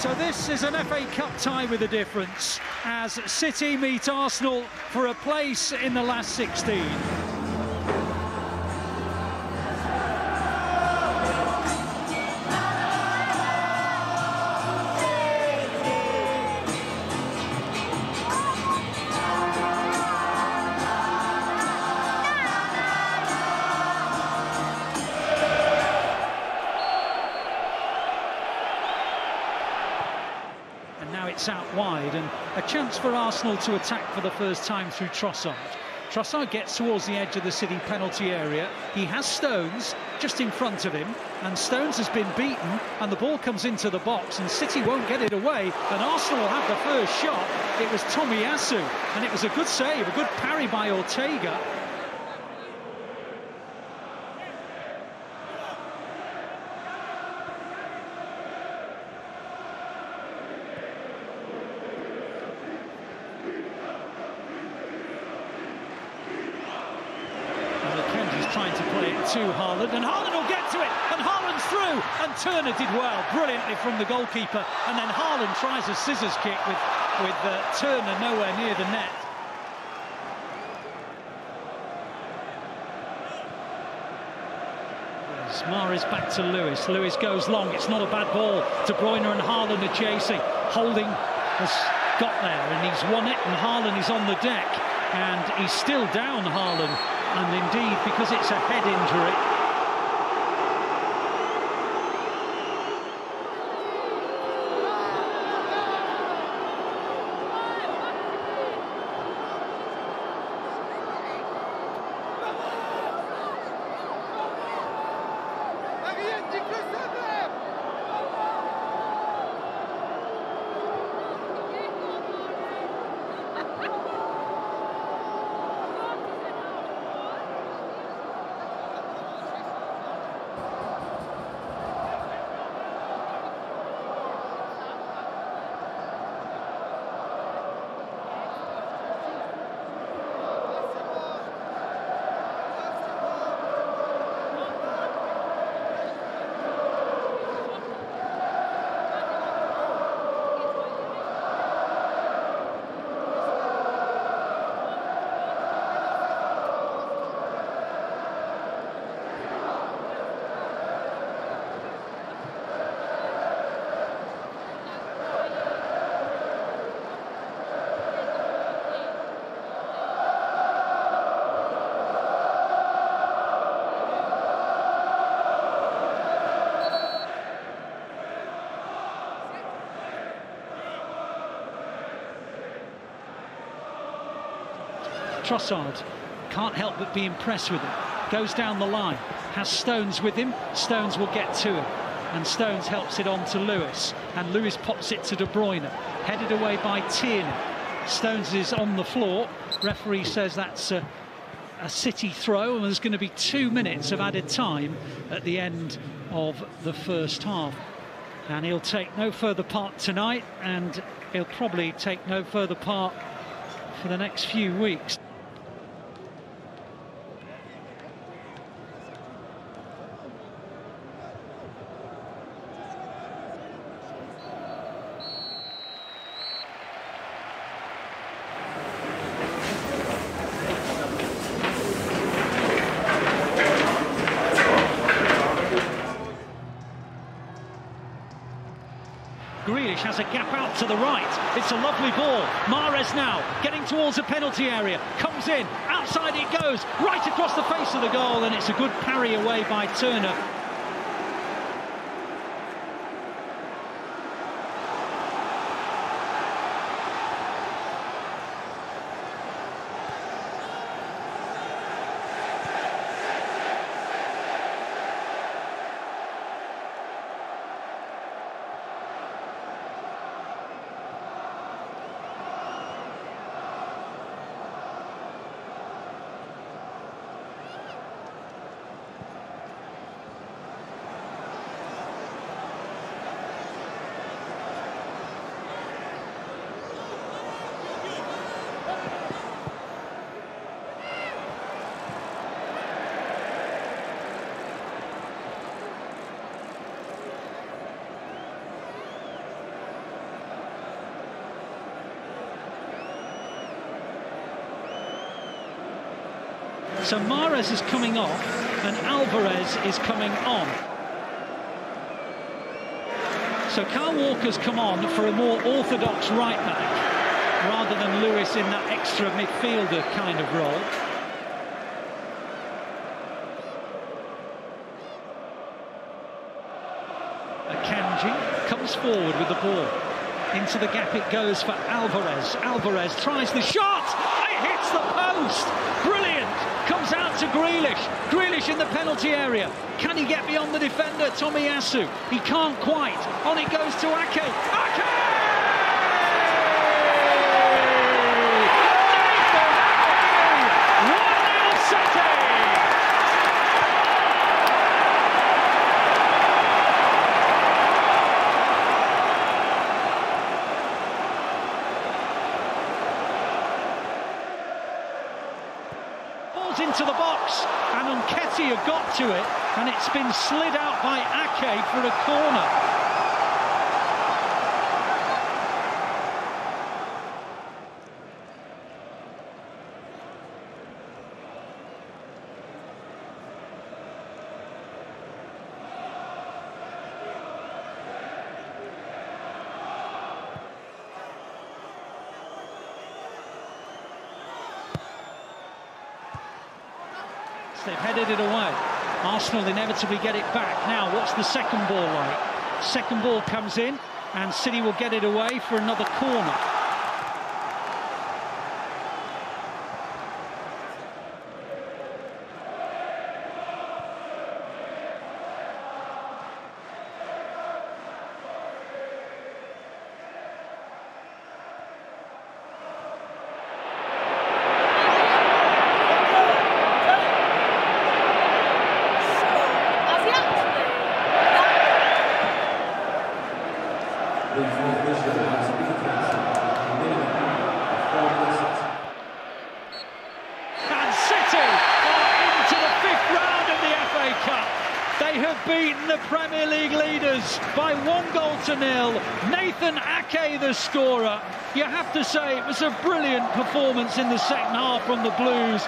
So this is an FA Cup tie with a difference, as City meet Arsenal for a place in the last 16. Out wide, and a chance for Arsenal to attack for the first time through Trossard. Trossard gets towards the edge of the City penalty area. He has Stones just in front of him, and Stones has been beaten, and the ball comes into the box, and City won't get it away, and Arsenal will have the first shot. It was Tomiyasu, and it was a good save, a good parry by Ortega. Trying to play it to Haaland, and Haaland will get to it, and Haaland's through, and Turner did well, brilliantly from the goalkeeper, and then Haaland tries a scissors kick with Turner nowhere near the net. There's Mahrez back to Lewis. Lewis goes long, it's not a bad ball to Bruyne, and Haaland are chasing. Holding has got there, and he's won it, and Haaland is on the deck, and he's still down, Haaland. And indeed, because it's a head injury. Trossard can't help but be impressed with it, goes down the line, has Stones with him, Stones will get to him, and Stones helps it on to Lewis, and Lewis pops it to De Bruyne, headed away by Tierney. Stones is on the floor, referee says that's a City throw, and there's going to be 2 minutes of added time at the end of the first half. And he'll take no further part tonight, and he'll probably take no further part for the next few weeks. Grealish has a gap out to the right. It's a lovely ball. Mahrez now getting towards the penalty area. Comes in, outside it goes, right across the face of the goal, and it's a good parry away by Turner. So Mahrez is coming off and Alvarez is coming on. So Kyle Walker's come on for a more orthodox right back rather than Lewis in that extra midfielder kind of role. Akanji comes forward with the ball. Into the gap it goes for Alvarez. Alvarez tries the shot! It hits the post! Brilliant! Comes out to Grealish. Grealish in the penalty area. Can he get beyond the defender, Tomiyasu? He can't quite. On it goes to Ake. Ake! Into the box, and Nketiah got to it, and it's been slid out by Ake for a corner. They've headed it away. Arsenal inevitably get it back. Now, what's the second ball like? Second ball comes in, and City will get it away for another corner. And City are into the fifth round of the FA Cup. They have beaten the Premier League leaders by 1-0. Nathan Ake, the scorer. You have to say it was a brilliant performance in the second half from the Blues.